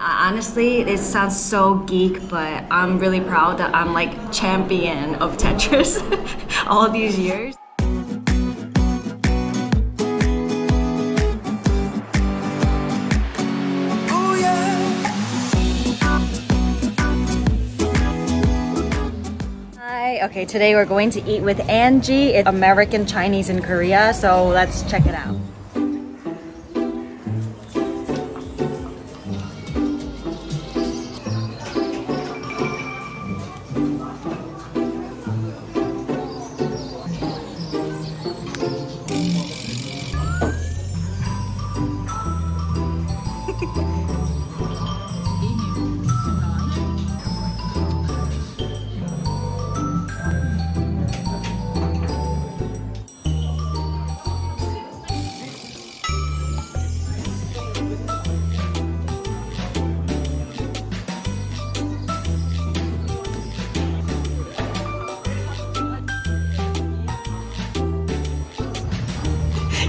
honestly, it sounds so geek, but I'm really proud that I'm like champion of Tetris all these years. Okay, today we're going to eat with Angie. It's American Chinese in Korea, so let's check it out.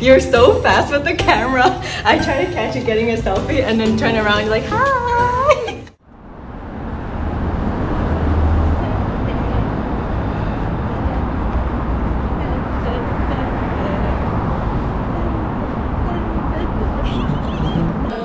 You're so fast with the camera. I try to catch you getting a selfie and then turn around and you're like, hi!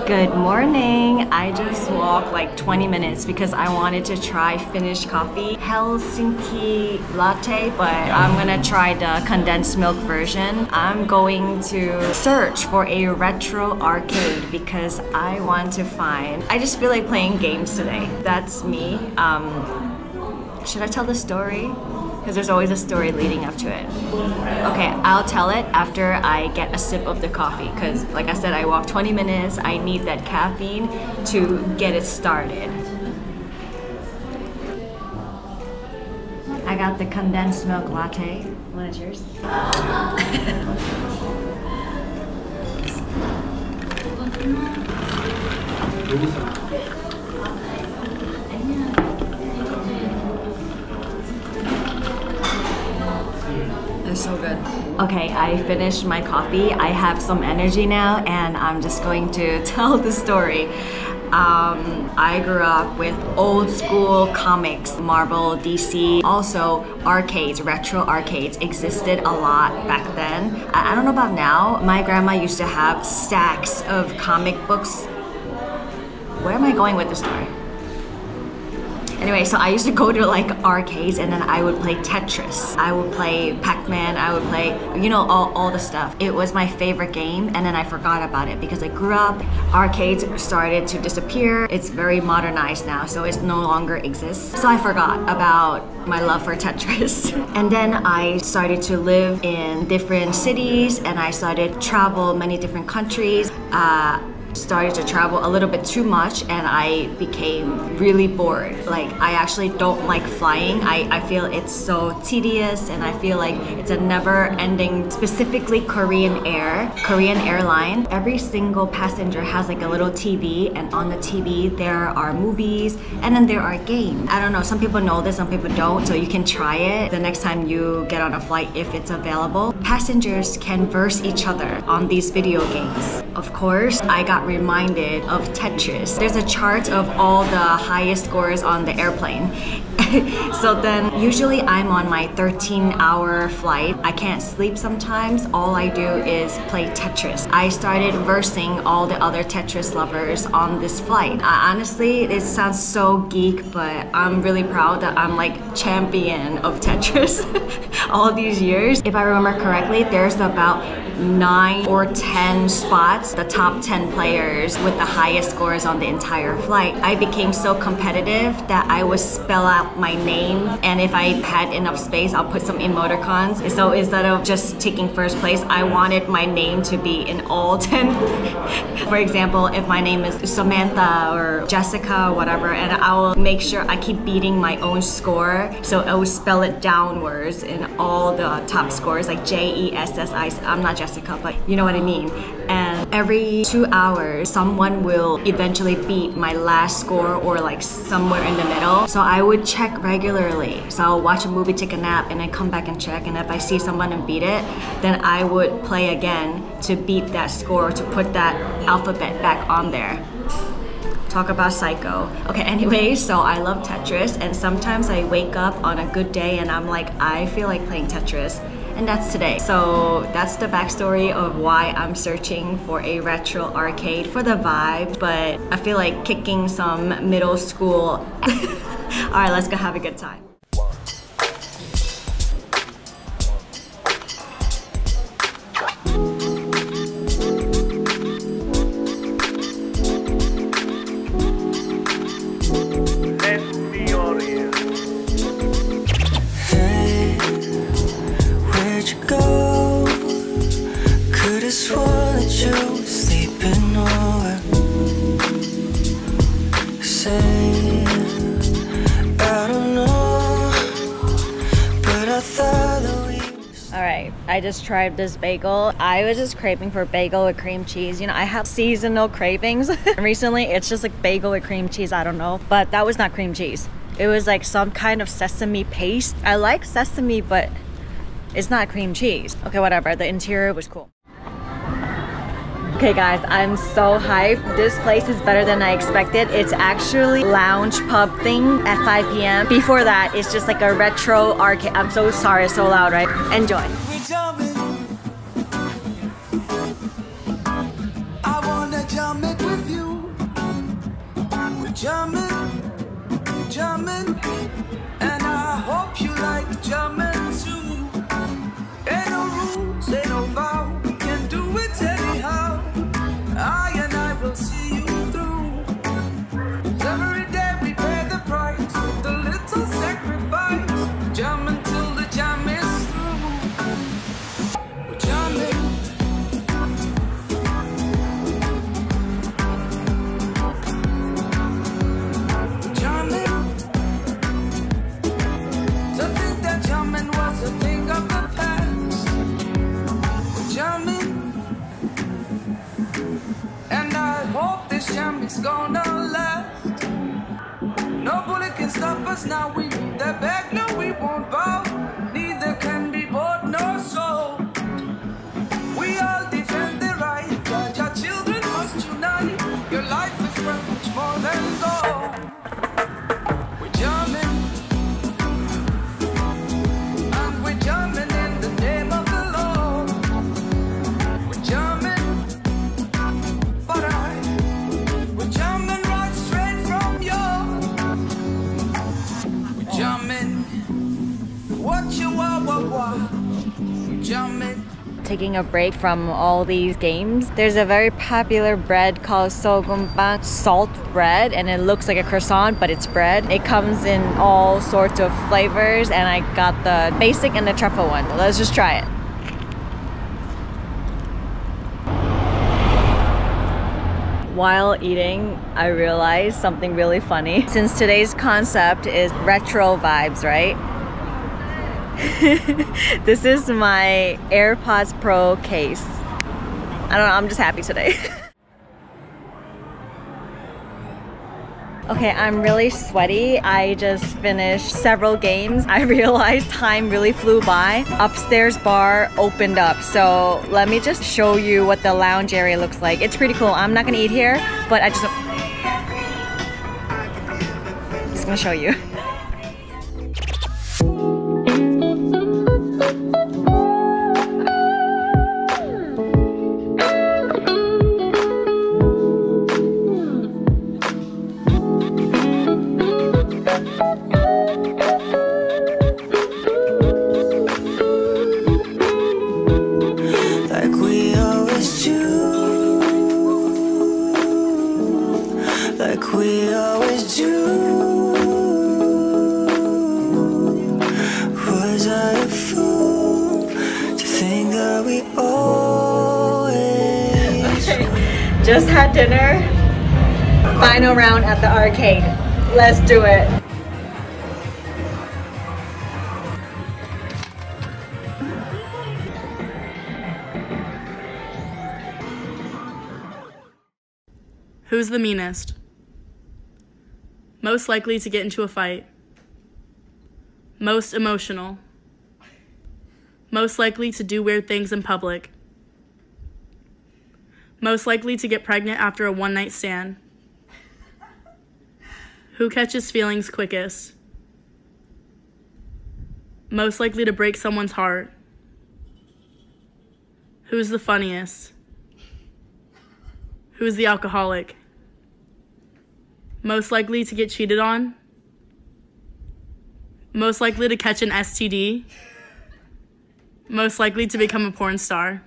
Good morning. I just walked like 20 minutes because I wanted to try Finnish coffee, Helsinki latte, but I'm gonna try the condensed milk version. I'm going to search for a retro arcade because I want to find, I just feel like playing games today. That's me. Should I tell the story? Because there's always a story leading up to it. Okay, I'll tell it after I get a sip of the coffee, because like I said, I walked 20 minutes, I need that caffeine to get it started. I got the condensed milk latte. Wanna cheers? So good. Okay, I finished my coffee. I have some energy now and I'm just going to tell the story. I grew up with old school comics, Marvel, DC. Also, arcades, retro arcades existed a lot back then. I don't know about now. My grandma used to have stacks of comic books. Where am I going with the story? Anyway, so I used to go to like arcades and then I would play Tetris. I would play Pac-Man, I would play, you know, all the stuff. It was my favorite game and then I forgot about it because I grew up, arcades started to disappear. It's very modernized now, so it no longer exists. So I forgot about my love for Tetris. And then I started to live in different cities and I started to travel many different countries. Started to travel a little bit too much and I became really bored. Like, I actually don't like flying. I feel it's so tedious and I feel like it's a never-ending, specifically Korean Airline. Every single passenger has like a little TV and on the TV there are movies and then there are games. I don't know, some people know this, some people don't, so you can try it the next time you get on a flight if it's available. Passengers can verse each other on these video games. Of course, I got reminded of Tetris. There's a chart of all the highest scores on the airplane. So then usually I'm on my 13-hour flight. I can't sleep sometimes. All I do is play Tetris. I started versing all the other Tetris lovers on this flight. Honestly, it sounds so geek, but I'm really proud that I'm like champion of Tetris all these years. If I remember correctly, there's about 9 or 10 spots, the top 10 players with the highest scores on the entire flight. I became so competitive that I would spell out my name, and if I had enough space, I'll put some emoticons. So instead of just taking first place, I wanted my name to be in all 10. For example, if my name is Samantha or Jessica or whatever, and I will make sure I keep beating my own score, so I will spell it downwards in all the top scores, like J-E-S-S-I. I'm not Jessica, but you know what I mean. And every 2 hours, someone will eventually beat my last score or like somewhere in the middle. So I would check regularly. So I'll watch a movie, take a nap, and then come back and check. And if I see someone and beat it, then I would play again to beat that score, to put that alphabet back on there. Talk about psycho. Okay, anyway, so I love Tetris, and sometimes I wake up on a good day and I'm like, I feel like playing Tetris, and that's today. So that's the backstory of why I'm searching for a retro arcade for the vibe, but I feel like kicking some middle school. Alright, let's go have a good time. I just tried this bagel. I was just craving for bagel with cream cheese. You know, I have seasonal cravings. Recently, it's just like bagel with cream cheese, I don't know. But that was not cream cheese. It was like some kind of sesame paste. I like sesame, but it's not cream cheese. Okay, whatever, the interior was cool. Okay guys, I'm so hyped. This place is better than I expected. It's actually lounge pub thing at 5 p.m. Before that, it's just like a retro arcade. I'm so sorry, it's so loud, right? Enjoy. Jumping, and I hope you like jumping too. Ain't no rules, ain't no vow, can do it anyhow. I and I will see you through. 'Cause every day we pay the price with a little sacrifice. Jumping till the jam is through. We're jumping. It's gonna last. No bullet can stop us now. We need that back, no, we won't bow. Neither can be bought nor sold. We all defend the right that your children must unite. Your life is worth much more than gold. We're jamming, and we're jamming in the name of the Lord. We're jamming, but I. Jumping right straight from you. We're jumping. What you want. We're jumping. Taking a break from all these games. There's a very popular bread called sogumbang, salt bread, and it looks like a croissant, but it's bread. It comes in all sorts of flavors, and I got the basic and the truffle one. Let's just try it. While eating, I realized something really funny. Since today's concept is retro vibes, right? This is my AirPods Pro case. I don't know, I'm just happy today. Okay, I'm really sweaty. I just finished several games. I realized time really flew by. Upstairs bar opened up, so let me just show you what the lounge area looks like. It's pretty cool. I'm not gonna eat here, but I'm just gonna show you. Just had dinner. Final round at the arcade. Let's do it. Who's the meanest? Most likely to get into a fight. Most emotional. Most likely to do weird things in public. Most likely to get pregnant after a one-night stand. Who catches feelings quickest? Most likely to break someone's heart? Who's the funniest? Who's the alcoholic? Most likely to get cheated on? Most likely to catch an STD? Most likely to become a porn star?